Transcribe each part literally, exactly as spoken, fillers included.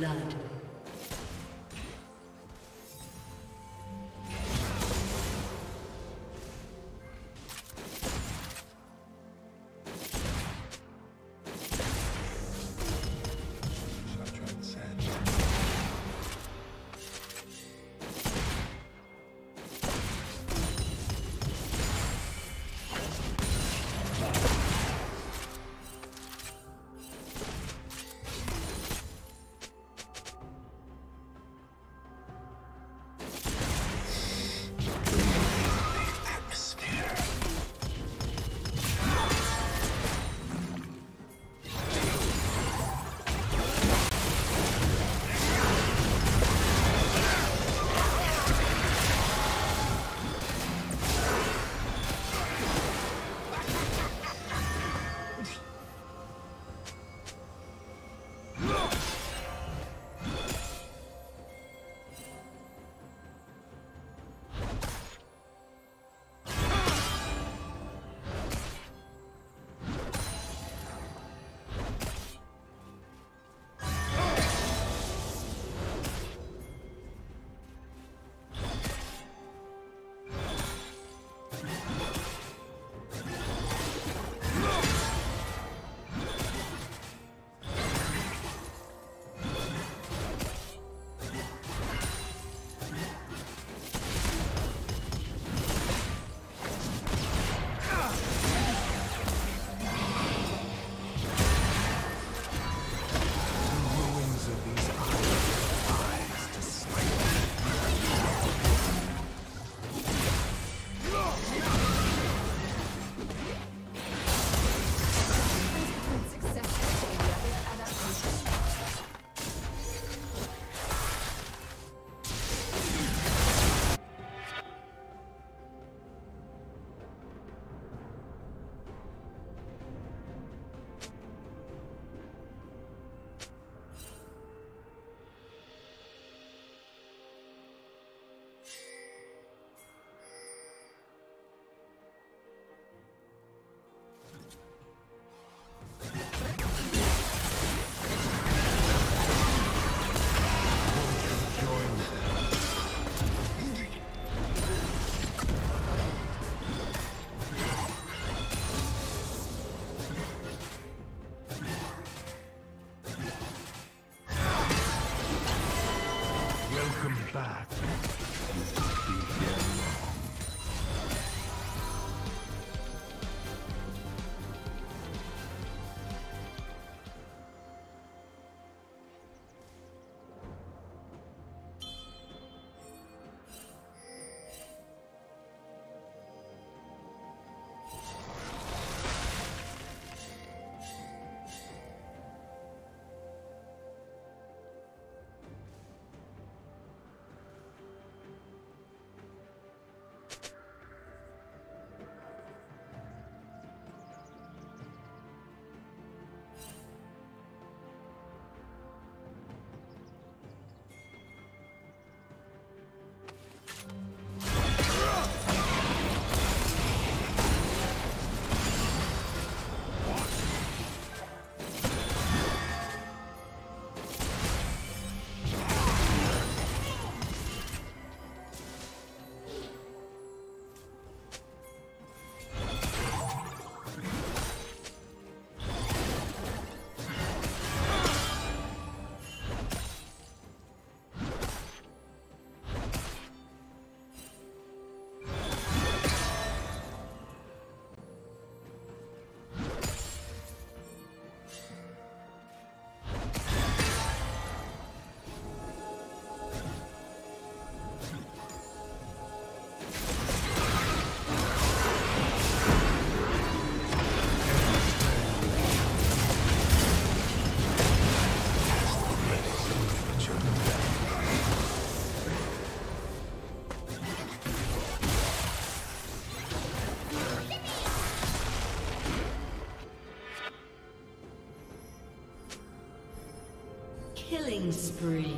blood. Killing spree.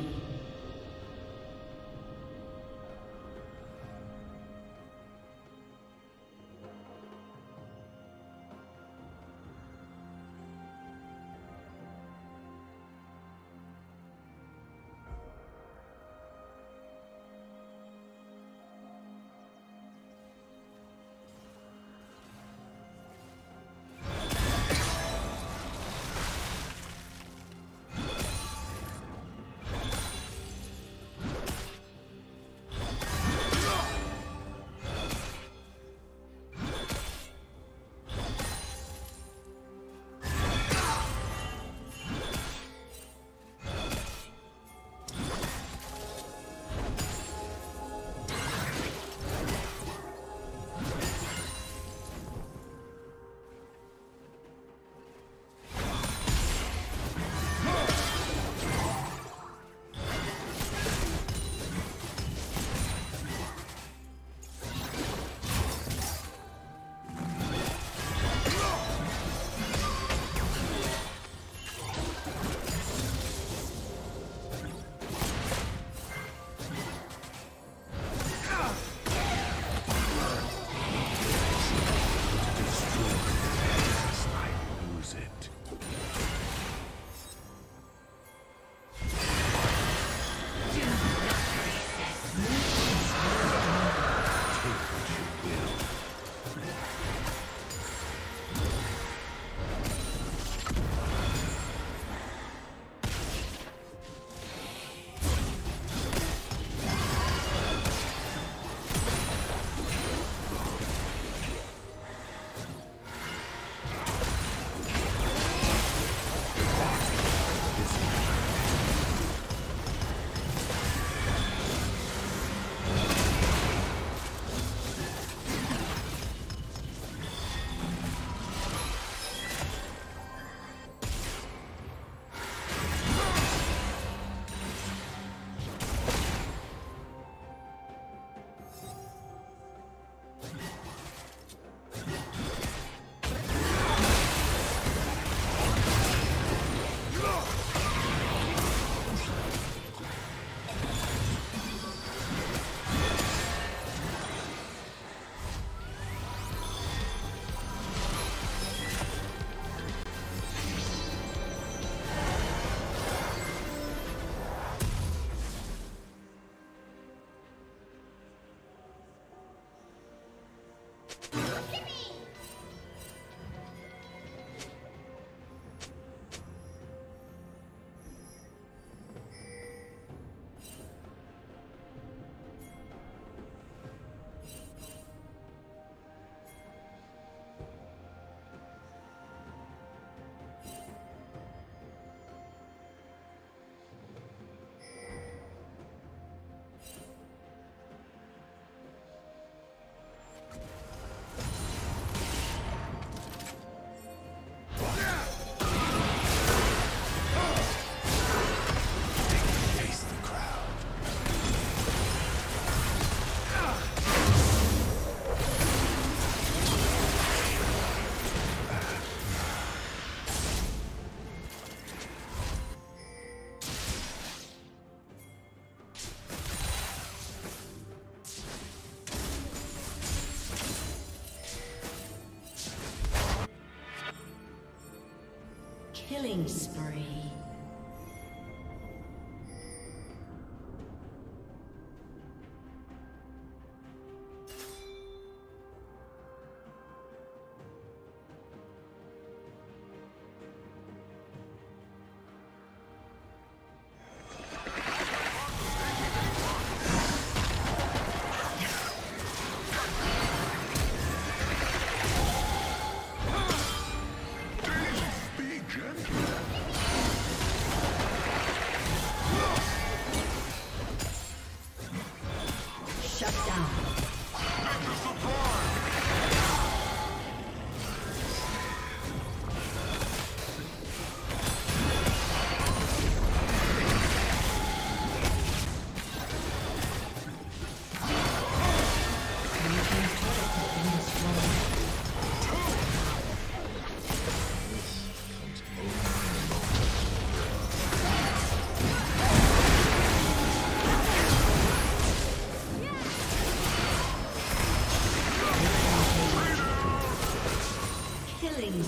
Killing spree.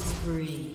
Spree.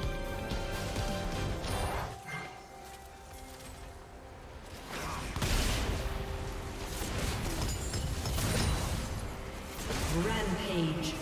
Rampage.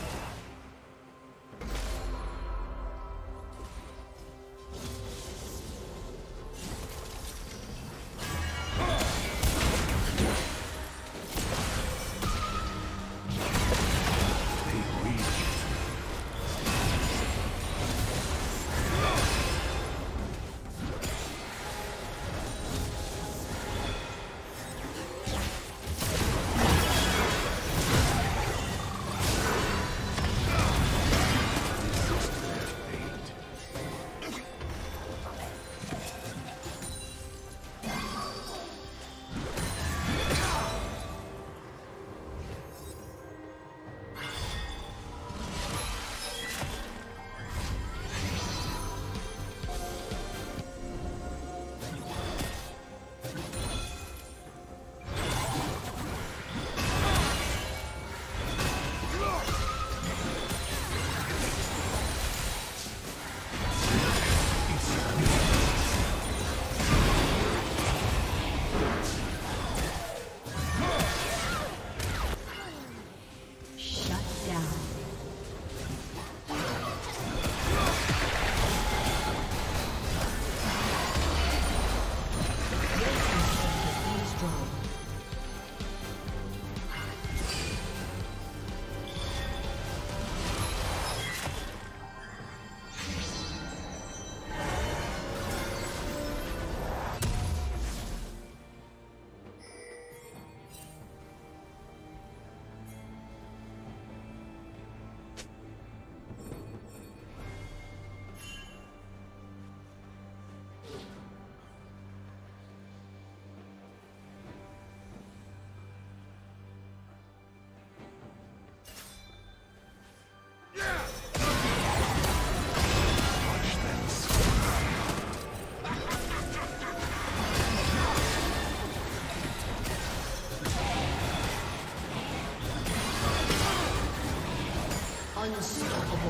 Unstoppable.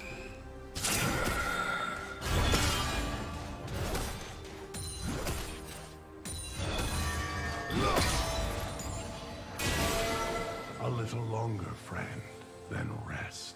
A little longer, friend, then rest.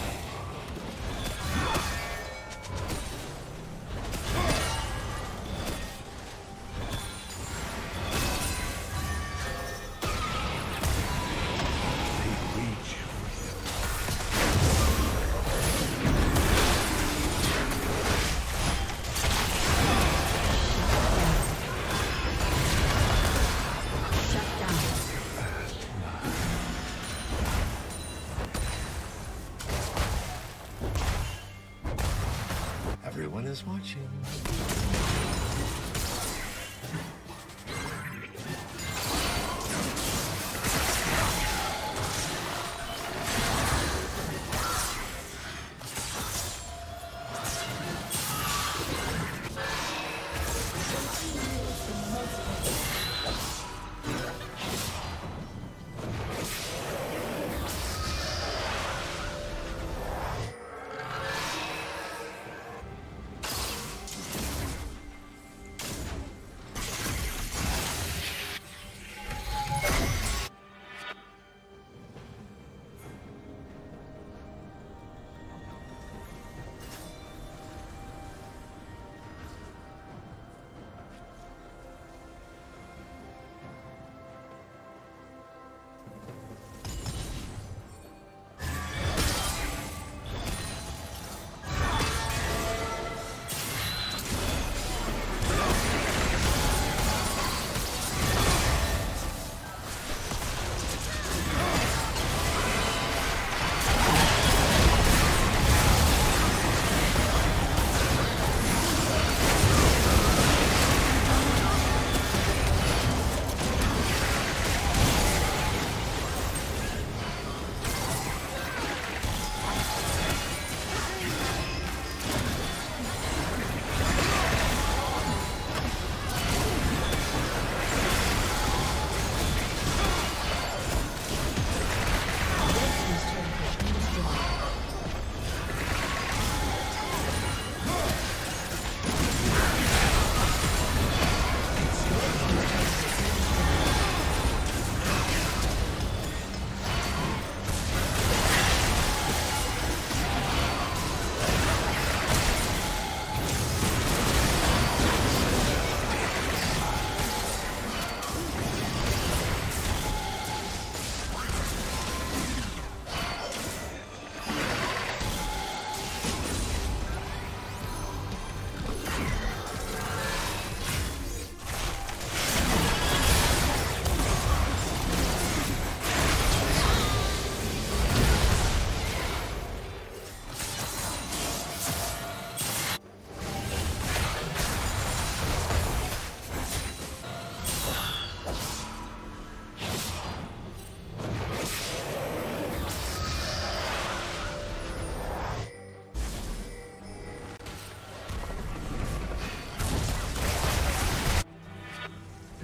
Everyone is watching.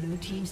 Blue team's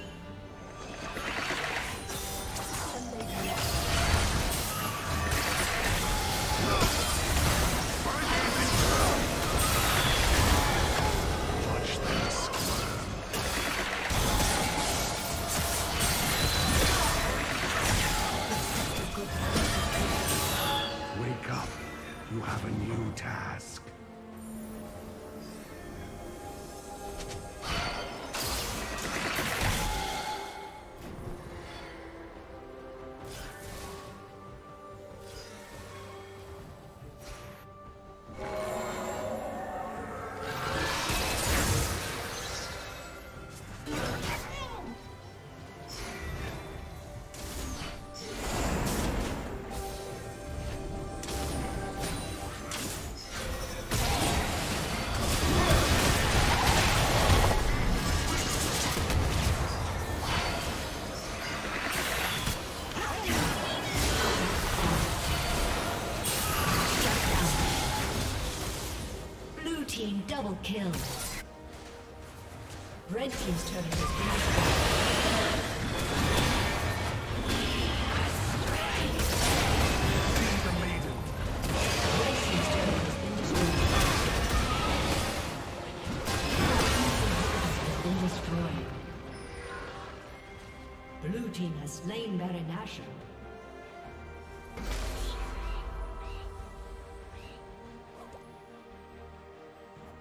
Wake up. You have a new task. Double kill. Red team's turret has been destroyed. Blue Blue team has slain Baron Asher.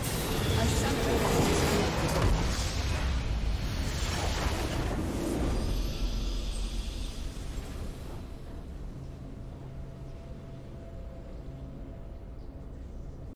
A summoner